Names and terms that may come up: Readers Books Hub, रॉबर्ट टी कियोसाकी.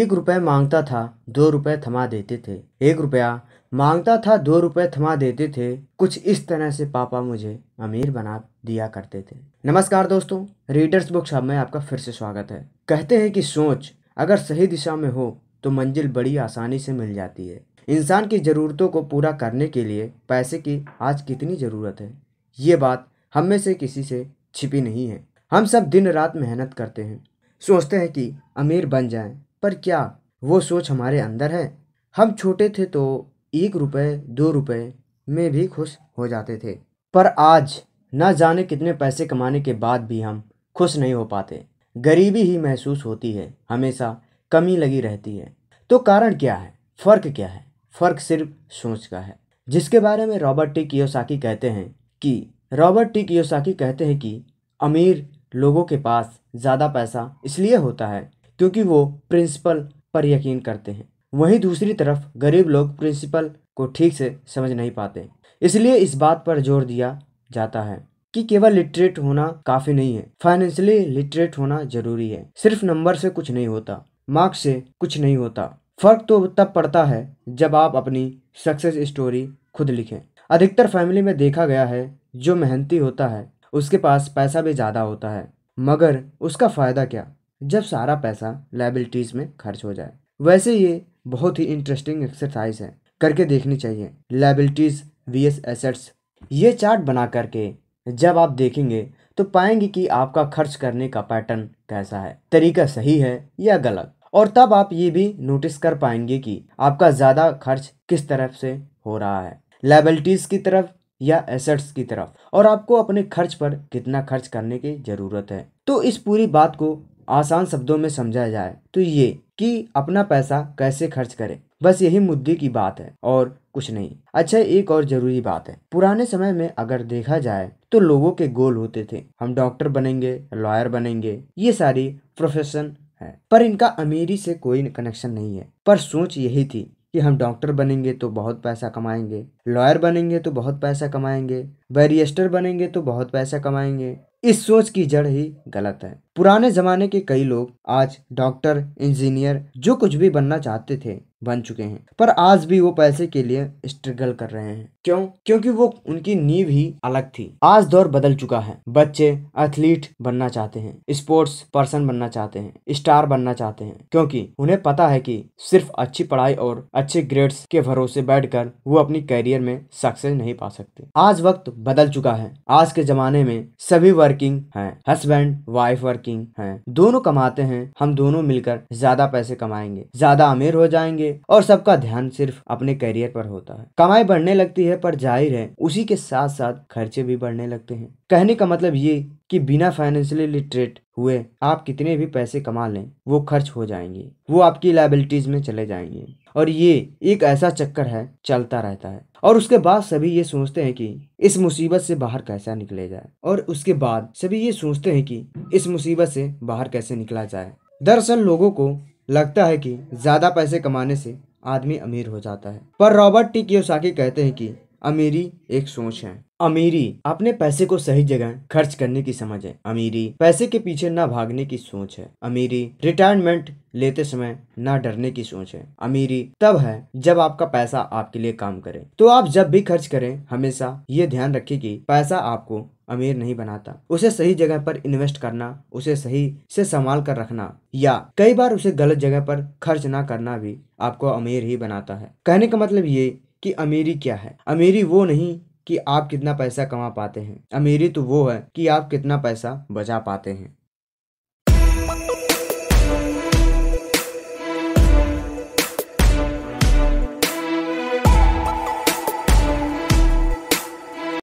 एक रुपये मांगता था 2 रुपये थमा देते थे, 1 रुपया मांगता था 2 रुपये थमा देते थे। कुछ इस तरह से पापा मुझे अमीर बना दिया करते थे। नमस्कार दोस्तों, रीडर्स बुक्स हब में आपका फिर से स्वागत है। कहते हैं कि सोच अगर सही दिशा में हो तो मंजिल बड़ी आसानी से मिल जाती है। इंसान की ज़रूरतों को पूरा करने के लिए पैसे की आज कितनी ज़रूरत है, ये बात हम में से किसी से छिपी नहीं है। हम सब दिन रात मेहनत करते हैं, सोचते हैं कि अमीर बन जाएं, पर क्या वो सोच हमारे अंदर है? हम छोटे थे तो 1 रुपये 2 रुपये में भी खुश हो जाते थे, पर आज ना जाने कितने पैसे कमाने के बाद भी हम खुश नहीं हो पाते। गरीबी ही महसूस होती है, हमेशा कमी लगी रहती है। तो कारण क्या है, फ़र्क क्या है? फ़र्क सिर्फ सोच का है, जिसके बारे में रॉबर्ट टी कियोसाकी कहते हैं कि अमीर लोगों के पास ज़्यादा पैसा इसलिए होता है क्योंकि वो प्रिंसिपल पर यकीन करते हैं। वहीं दूसरी तरफ गरीब लोग प्रिंसिपल को ठीक से समझ नहीं पाते, इसलिए इस बात पर जोर दिया जाता है कि केवल लिटरेट होना काफ़ी नहीं है, फाइनेंशियली लिटरेट होना जरूरी है। सिर्फ नंबर से कुछ नहीं होता, मार्क्स से कुछ नहीं होता। फ़र्क तो तब पड़ता है जब आप अपनी सक्सेस स्टोरी खुद लिखें। अधिकतर फैमिली में देखा गया है, जो मेहनती होता है उसके पास पैसा भी ज़्यादा होता है, मगर उसका फ़ायदा क्या जब सारा पैसा लायबिलिटीज़ में खर्च हो जाए। वैसे ये बहुत ही इंटरेस्टिंग एक्सरसाइज है, करके देखनी चाहिए। लायबिलिटीज़ vs एसेट्स, ये चार्ट बना करके जब आप देखेंगे तो पाएंगे कि आपका खर्च करने का पैटर्न कैसा है, तरीका सही है या गलत। और तब आप ये भी नोटिस कर पाएंगे कि आपका ज़्यादा खर्च किस तरफ से हो रहा है, लायबिलिटीज़ की तरफ या एसेट्स की तरफ, और आपको अपने खर्च पर कितना खर्च करने की ज़रूरत है। तो इस पूरी बात को आसान शब्दों में समझा जाए तो ये कि अपना पैसा कैसे खर्च करें, बस यही मुद्दे की बात है और कुछ नहीं। अच्छा, एक और ज़रूरी बात है, पुराने समय में अगर देखा जाए तो लोगों के गोल होते थे, हम डॉक्टर बनेंगे, लॉयर बनेंगे, ये सारी प्रोफेशन है, पर इनका अमीरी से कोई कनेक्शन नहीं है। पर सोच यही थी कि हम डॉक्टर बनेंगे तो बहुत पैसा कमाएंगे, लॉयर बनेंगे तो बहुत पैसा कमाएंगे, बैरिस्टर बनेंगे तो बहुत पैसा कमाएंगे। इस सोच की जड़ ही गलत है। पुराने जमाने के कई लोग आज डॉक्टर, इंजीनियर, जो कुछ भी बनना चाहते थे बन चुके हैं, पर आज भी वो पैसे के लिए स्ट्रगल कर रहे हैं। क्यों? क्योंकि वो उनकी नींव ही अलग थी। आज दौर बदल चुका है, बच्चे एथलीट बनना चाहते हैं, स्पोर्ट्स पर्सन बनना चाहते हैं, स्टार बनना चाहते हैं, क्योंकि उन्हें पता है कि सिर्फ अच्छी पढ़ाई और अच्छे ग्रेड्स के भरोसे बैठकर वो अपनी करियर में सक्सेस नहीं पा सकते। आज वक्त बदल चुका है, आज के जमाने में सभी वर्किंग है, हस्बैंड वाइफ वर्किंग है, दोनों कमाते हैं, हम दोनों मिलकर ज्यादा पैसे कमाएंगे, ज्यादा अमीर हो जाएंगे, और सबका ध्यान सिर्फ अपने करियर पर होता है। कमाई बढ़ने लगती है, पर जाहिर है उसी के साथ साथ खर्चे भी बढ़ने लगते हैं। कहने का मतलब ये कि बिना फाइनेंशियली लिटरेट हुए आप कितने भी पैसे कमा लें वो खर्च हो जाएंगे, वो आपकी लायबिलिटीज में चले जाएंगे, और ये एक ऐसा चक्कर है, चलता रहता है। और उसके बाद सभी ये सोचते हैं कि इस मुसीबत से बाहर कैसा निकले जाए, और उसके बाद सभी ये सोचते हैं कि इस मुसीबत से बाहर कैसे निकला जाए। दरअसल लोगों को लगता है कि ज़्यादा पैसे कमाने से आदमी अमीर हो जाता है, पर रॉबर्ट टी कियोसाकी कहते हैं कि अमीरी एक सोच है। अमीरी अपने पैसे को सही जगह खर्च करने की समझ है। अमीरी पैसे के पीछे ना भागने की सोच है। अमीरी रिटायरमेंट लेते समय ना डरने की सोच है। अमीरी तब है जब आपका पैसा आपके लिए काम करे। तो आप जब भी खर्च करें हमेशा ये ध्यान रखें कि पैसा आपको अमीर नहीं बनाता। उसे सही जगह पर इन्वेस्ट करना, उसे सही से संभाल कर रखना, या कई बार उसे गलत जगह पर खर्च ना करना भी आपको अमीर ही बनाता है। कहने का मतलब ये कि अमीरी क्या है? अमीरी वो नहीं कि आप कितना पैसा कमा पाते हैं, अमीरी तो वो है कि आप कितना पैसा बचा पाते हैं।